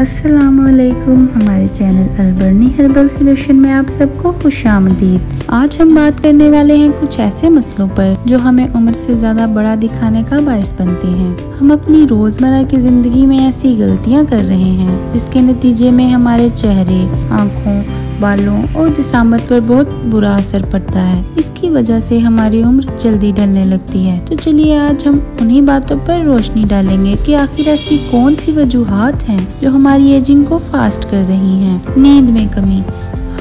अस्सलामुअलैकुम। हमारे channel अल्बर्नी herbal solution में आप सबको खुशामदीद। आज हम बात करने वाले हैं कुछ ऐसे मसलों पर जो हमें उम्र से ज्यादा बड़ा दिखाने का बायस बनते हैं। हम अपनी रोजमर्रा की जिंदगी में ऐसी गलतियां कर रहे हैं जिसके नतीजे में हमारे चेहरे, आँखों, बालों और जिसामत पर बहुत बुरा असर पड़ता है। इसकी वजह से हमारी उम्र जल्दी ढलने लगती है। तो चलिए आज हम उन्हीं बातों पर रोशनी डालेंगे कि आखिर ऐसी कौन सी वजूहात हैं जो हमारी एजिंग को फास्ट कर रही हैं। नींद में कमी।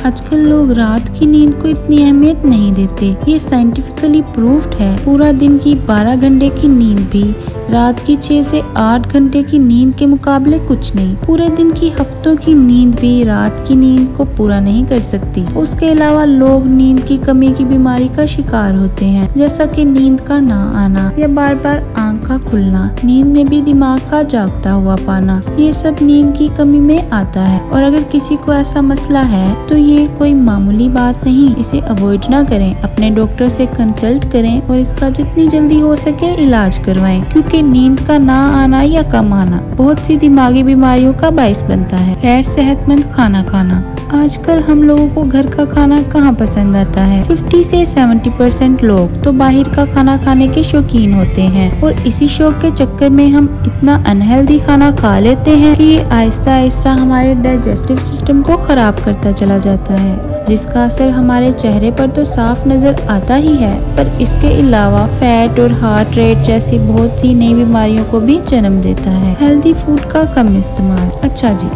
आजकल लोग रात की नींद को इतनी अहमियत नहीं देते। ये साइंटिफिकली प्रूव्ड है। पूरा दिन की 12 घंटे की नींद भी रात की 6 से 8 घंटे की नींद के मुकाबले कुछ नहीं। पूरे दिन की हफ्तों की नींद भी रात की नींद को पूरा नहीं कर सकती। उसके अलावा लोग नींद की कमी की बीमारी का शिकार होते हैं, जैसा कि नींद का ना आना या बार बार आँख का खुलना, नींद में भी दिमाग का जागता हुआ पाना, ये सब नींद की कमी में आता है। और अगर किसी को ऐसा मसला है तो ये कोई मामूली बात नहीं। इसे अवॉइड ना करें, अपने डॉक्टर से कंसल्ट करें और इसका जितनी जल्दी हो सके इलाज करवाएं, क्योंकि नींद का ना आना या कम आना बहुत सी दिमागी बीमारियों का बायस बनता है। गैर सेहतमंद खाना खाना। आजकल हम लोगों को घर का खाना कहाँ पसंद आता है। 50 से 70% लोग तो बाहर का खाना खाने के शौकीन होते हैं और इसी शौक के चक्कर में हम इतना अनहेल्दी खाना खा लेते हैं कि आहिस्ता आहिस्ता हमारे डाइजेस्टिव सिस्टम को खराब करता चला जाता है, जिसका असर हमारे चेहरे पर तो साफ नजर आता ही है, पर इसके अलावा फैट और हार्ट रेट जैसी बहुत सी नई बीमारियों को भी जन्म देता है। हेल्दी फूड का कम इस्तेमाल। अच्छा जी,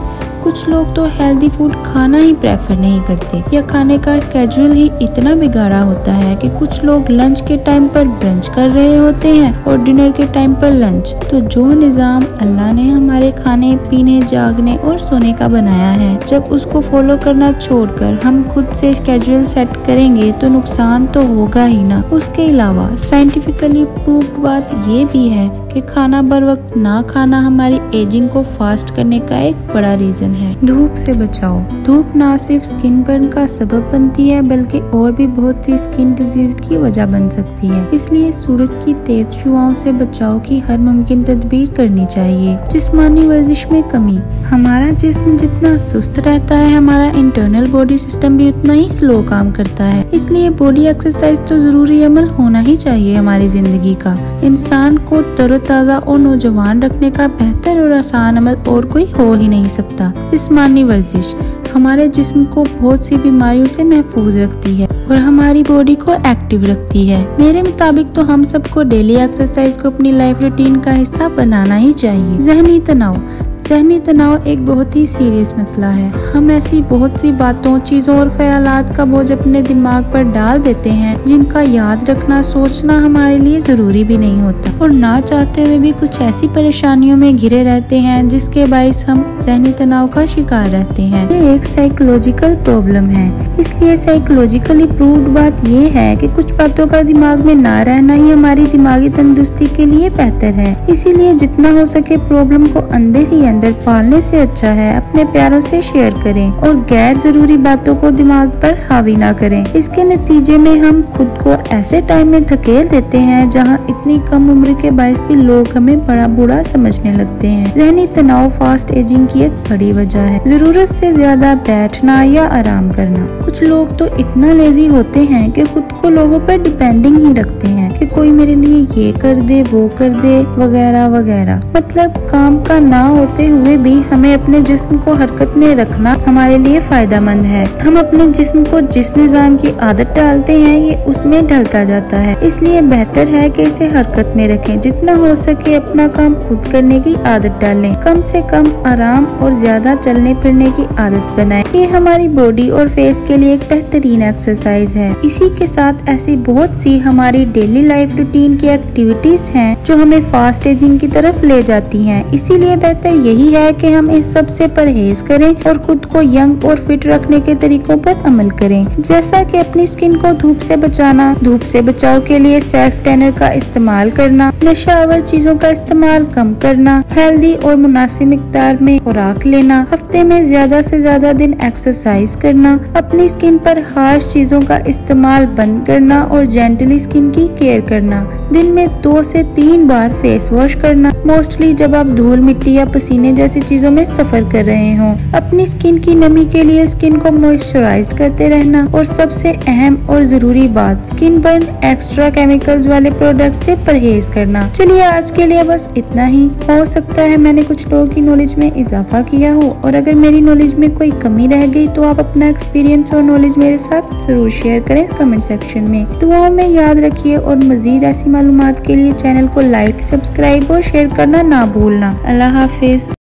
कुछ लोग तो हेल्दी फूड खाना ही प्रेफर नहीं करते या खाने का कैजुअल ही इतना बिगाड़ा होता है कि कुछ लोग लंच के टाइम पर ब्रंच कर रहे होते हैं और डिनर के टाइम पर लंच। तो जो निज़ाम अल्लाह ने हमारे खाने, पीने, जागने और सोने का बनाया है, जब उसको फॉलो करना छोड़कर हम खुद से कैजुअल सेट करेंगे तो नुकसान तो होगा ही ना। उसके अलावा साइंटिफिकली प्रूव्ड बात ये भी है कि खाना बर वक्त ना खाना हमारी एजिंग को फास्ट करने का एक बड़ा रीजन है। धूप से बचाओ। धूप ना सिर्फ स्किन बर्न का सबब बनती है बल्कि और भी बहुत सी स्किन डिजीज की वजह बन सकती है। इसलिए सूरज की तेज शुआओं से बचाव की हर मुमकिन तदबीर करनी चाहिए। जिस्मानी वर्जिश में कमी। हमारा जिस्म जितना सुस्त रहता है, हमारा इंटरनल बॉडी सिस्टम भी उतना ही स्लो काम करता है। इसलिए बॉडी एक्सरसाइज तो जरूरी अमल होना ही चाहिए। हमारी जिंदगी का इंसान को तरोताजा और नौजवान रखने का बेहतर और आसान अमल और कोई हो ही नहीं सकता। जिस्मानी वर्जिश हमारे जिस्म को बहुत सी बीमारियों से महफूज रखती है और हमारी बॉडी को एक्टिव रखती है। मेरे मुताबिक तो हम सबको डेली एक्सरसाइज को अपनी लाइफ रूटीन का हिस्सा बनाना ही चाहिए। ज़हनी तनाव। ज़हनी तनाव एक बहुत ही सीरियस मसला है। हम ऐसी बहुत सी बातों, चीज़ों और ख्यालात का बोझ अपने दिमाग पर डाल देते हैं जिनका याद रखना, सोचना हमारे लिए ज़रूरी भी नहीं होता और ना चाहते हुए भी कुछ ऐसी परेशानियों में घिरे रहते हैं जिसके बायस हम ज़हनी तनाव का शिकार रहते हैं। ये एक साइकोलॉजिकल प्रॉब्लम है। इसलिए साइकोलॉजिकली प्रूव्ड बात यह है कि कुछ बातों का दिमाग में ना रहना ही हमारी दिमागी तंदुरुस्ती के लिए बेहतर है। इसीलिए जितना हो सके प्रॉब्लम को अंदर ही अंदर पालने से अच्छा है अपने प्यारों से शेयर करें और गैर जरूरी बातों को दिमाग पर हावी ना करें। इसके नतीजे में हम खुद को ऐसे टाइम में धकेल देते हैं जहां इतनी कम उम्र के बायस भी लोग हमें बड़ा बूढ़ा समझने लगते हैं। ज़हनी तनाव फास्ट एजिंग की एक बड़ी वजह है। जरूरत से ज्यादा बैठना या आराम करना। कुछ लोग तो इतना लेजी होते हैं कि खुद को लोगों पर डिपेंडिंग ही रखते हैं कि कोई मेरे लिए ये कर दे, वो कर दे, वगैरह वगैरह। मतलब काम का ना होते हुए भी हमें अपने जिस्म को हरकत में रखना हमारे लिए फायदा मंद है। हम अपने जिस्म को जिस निज़ाम की आदत डालते हैं ये उसमें ढलता जाता है। इसलिए बेहतर है कि इसे हरकत में रखें। जितना हो सके अपना काम खुद करने की आदत डालें, कम से कम आराम और ज्यादा चलने फिरने की आदत बनाएं। ये हमारी बॉडी और फेस के लिए एक बेहतरीन एक्सरसाइज है। इसी के साथ ऐसी बहुत सी हमारी डेली लाइफ रूटीन की एक्टिविटीज हैं जो हमें फास्ट एजिंग की तरफ ले जाती हैं। इसीलिए बेहतर यही है कि हम इस सब से परहेज करें और खुद को यंग और फिट रखने के तरीकों पर अमल करें, जैसा कि अपनी स्किन को धूप से बचाना, धूप से बचाव के लिए सेल्फ टैनर का इस्तेमाल करना, नशावर चीजों का इस्तेमाल कम करना, हेल्दी और मुनासिब मिक़दार में खुराक लेना, हफ्ते में ज्यादा से ज्यादा दिन एक्सरसाइज करना, अपनी स्किन पर हार्श चीजों का इस्तेमाल बंद स्क्रब करना और जेंटली स्किन की केयर करना। दिन में 2 से 3 बार फेस वॉश करना, मोस्टली जब आप धूल मिट्टी या पसीने जैसी चीजों में सफर कर रहे हों। अपनी स्किन की नमी के लिए स्किन को मॉइस्चराइज करते रहना। और सबसे अहम और जरूरी बात, स्किन बर्न, एक्स्ट्रा केमिकल्स वाले प्रोडक्ट से परहेज करना। चलिए आज के लिए बस इतना ही। हो सकता है मैंने कुछ लोगों की नॉलेज में इजाफा किया हो, और अगर मेरी नॉलेज में कोई कमी रह गई तो आप अपना एक्सपीरियंस और नॉलेज मेरे साथ जरूर शेयर करें कमेंट सेक्शन में। दुआओं में याद रखिए और मजीद ऐसी मालूमात के लिए चैनल को लाइक, सब्सक्राइब और शेयर करना ना भूलना। अल्लाह हाफिज।